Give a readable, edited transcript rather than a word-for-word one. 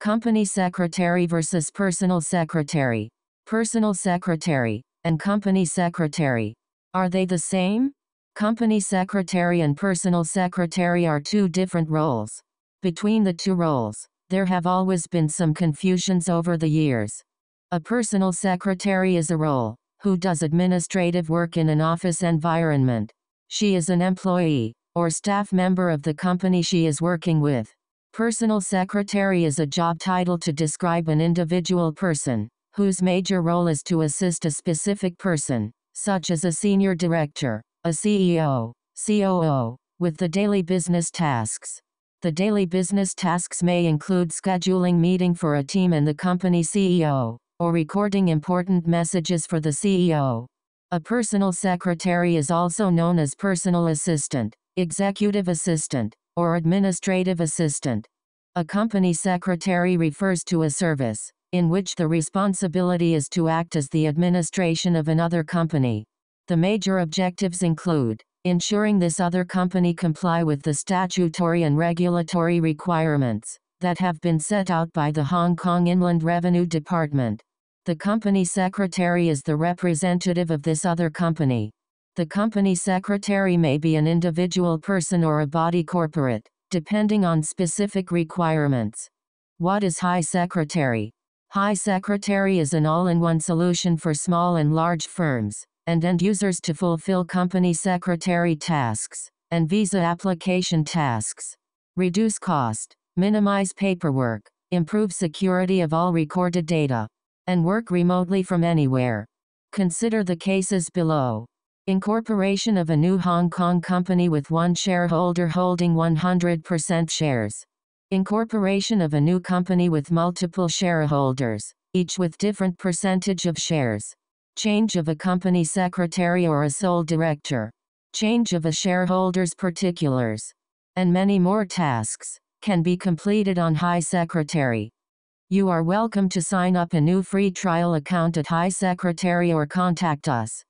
Company Secretary versus Personal Secretary, Personal Secretary, and Company Secretary. Are they the same? Company Secretary and Personal Secretary are two different roles. Between the two roles, there have always been some confusions over the years. A Personal Secretary is a role who does administrative work in an office environment. She is an employee or staff member of the company she is working with. Personal Secretary is a job title to describe an individual person whose major role is to assist a specific person, such as a senior director, a CEO, COO, with the daily business tasks. The daily business tasks may include scheduling meeting for a team and the company CEO, or recording important messages for the CEO. A Personal Secretary is also known as Personal Assistant, Executive Assistant, or Administrative Assistant. A Company Secretary refers to a service in which the responsibility is to act as the administration of another company. The major objectives include ensuring this other company comply with the statutory and regulatory requirements that have been set out by the Hong Kong Inland Revenue Department. The Company Secretary is the representative of this other company. The Company Secretary may be an individual person or a body corporate, depending on specific requirements. What is High Secretary? High Secretary is an all-in-one solution for small and large firms and end users to fulfill Company Secretary tasks and visa application tasks. Reduce cost, minimize paperwork, improve security of all recorded data, and work remotely from anywhere. Consider the cases below. Incorporation of a new Hong Kong company with one shareholder holding 100% shares. Incorporation of a new company with multiple shareholders, each with different percentage of shares. Change of a company secretary or a sole director. Change of a shareholder's particulars. And many more tasks can be completed on High Secretary. You are welcome to sign up a new free trial account at High Secretary or contact us.